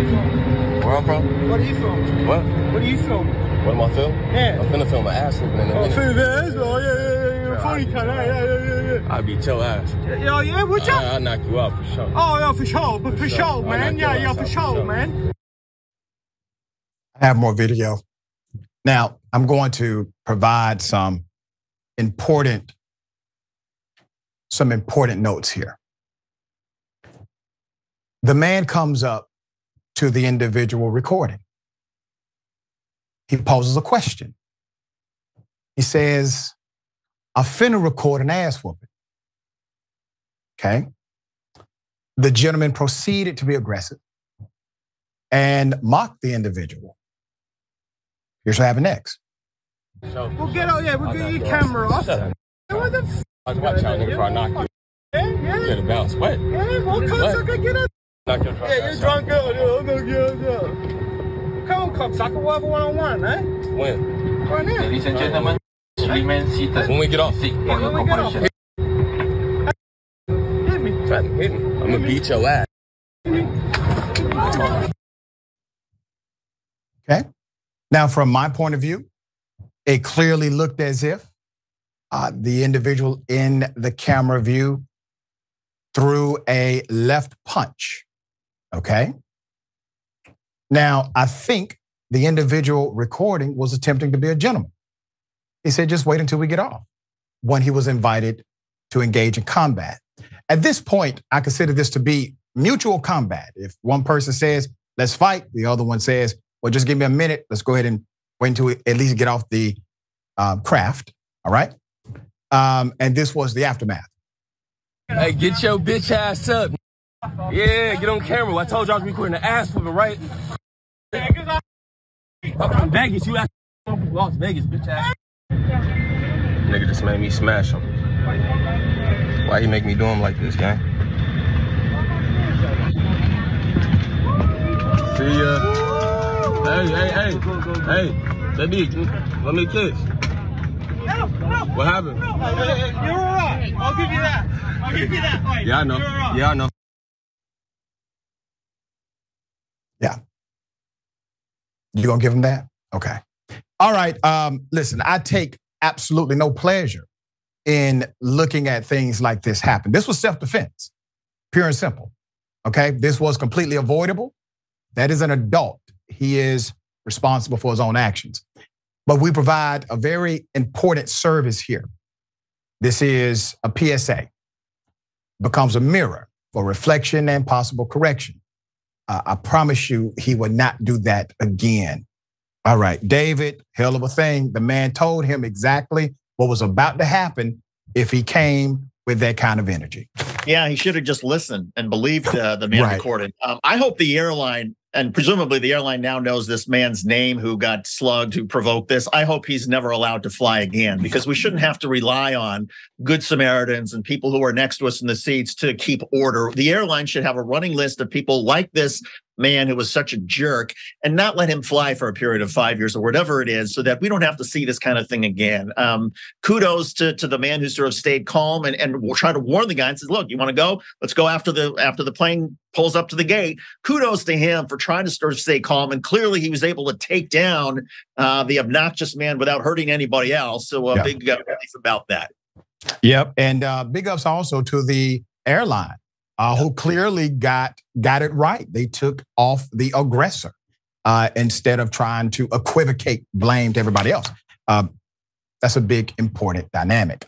you from? Where I'm from? What are you from? What? What are you from? What am I film? Yeah. I'm finna film my ass whooping in a minute. Film my ass? Oh, yeah. You're a funny cut. Yeah. I beat your ass. Yeah, yeah, what's up? I'll knock you out for sure. Oh, yeah, for sure. But for sure, man. Yeah, for sure, man. I have more video. Now, I'm going to provide some important notes here. The man comes up to the individual recording. He poses a question. He says, "I'm finna record an ass whooping." Okay. The gentleman proceeded to be aggressive and mocked the individual. Here's what happened next. We'll get out, yeah, we'll get your camera off. What the f? I was watching y'all nigga before I knocked you. Yeah. Get a bounce, what? Yeah, what cocksucker, get up. Knock your drunk. Yeah, you're drunk girl, yeah, I'm gonna get up. Come on, cocksucker, we'll have a one-on-one, eh? When? Right now. Ladies and gentlemen, remain seated. When we get off. Yeah, when we get off. Hit me. Try to hit me. I'm gonna beat your ass. Hit me. Okay. Now, from my point of view, it clearly looked as if the individual in the camera view threw a left punch, okay? Now, I think the individual recording was attempting to be a gentleman. He said, just wait until we get off, when he was invited to engage in combat. At this point, I consider this to be mutual combat. If one person says, let's fight, the other one says, well, just give me a minute. Let's go ahead and wait until we at least get off the craft. All right. And this was the aftermath. Hey, get your bitch ass up. Yeah, get on camera. I told y'all I was recording the ass whooping, right? I'm from Vegas. You asked from Las Vegas, bitch ass. Nigga just made me smash him. Why he make me do him like this, gang? See ya. Hey, baby, let me kiss. No. What happened? No. You're all right. I'll give you that. Wait, yeah, I know. Right. Yeah, I know. Yeah. You gonna give him that? Okay. All right. Listen, I take absolutely no pleasure in looking at things like this happen. This was self-defense, pure and simple. Okay. This was completely avoidable. That is an adult. He is responsible for his own actions. But we provide a very important service here. This is a PSA. Becomes a mirror for reflection and possible correction. I promise you he would not do that again. All right, David, hell of a thing. The man told him exactly what was about to happen if he came with that kind of energy. Yeah, he should have just listened and believed the man recorded. I hope the airline... And presumably the airline now knows this man's name who got slugged, who provoked this. I hope he's never allowed to fly again, because we shouldn't have to rely on good Samaritans and people who are next to us in the seats to keep order. The airline should have a running list of people like this man who was such a jerk and not let him fly for a period of 5 years or whatever it is, so that we don't have to see this kind of thing again. Kudos to the man who sort of stayed calm and will try to warn the guy and says, look, you want to go? Let's go after the plane pulls up to the gate. Kudos to him for trying to sort of stay calm. And clearly he was able to take down the obnoxious man without hurting anybody else. So big relief about that. Yep. And big ups also to the airline. Who clearly got it right. They took off the aggressor instead of trying to equivocate blame to everybody else. That's a big, important dynamic.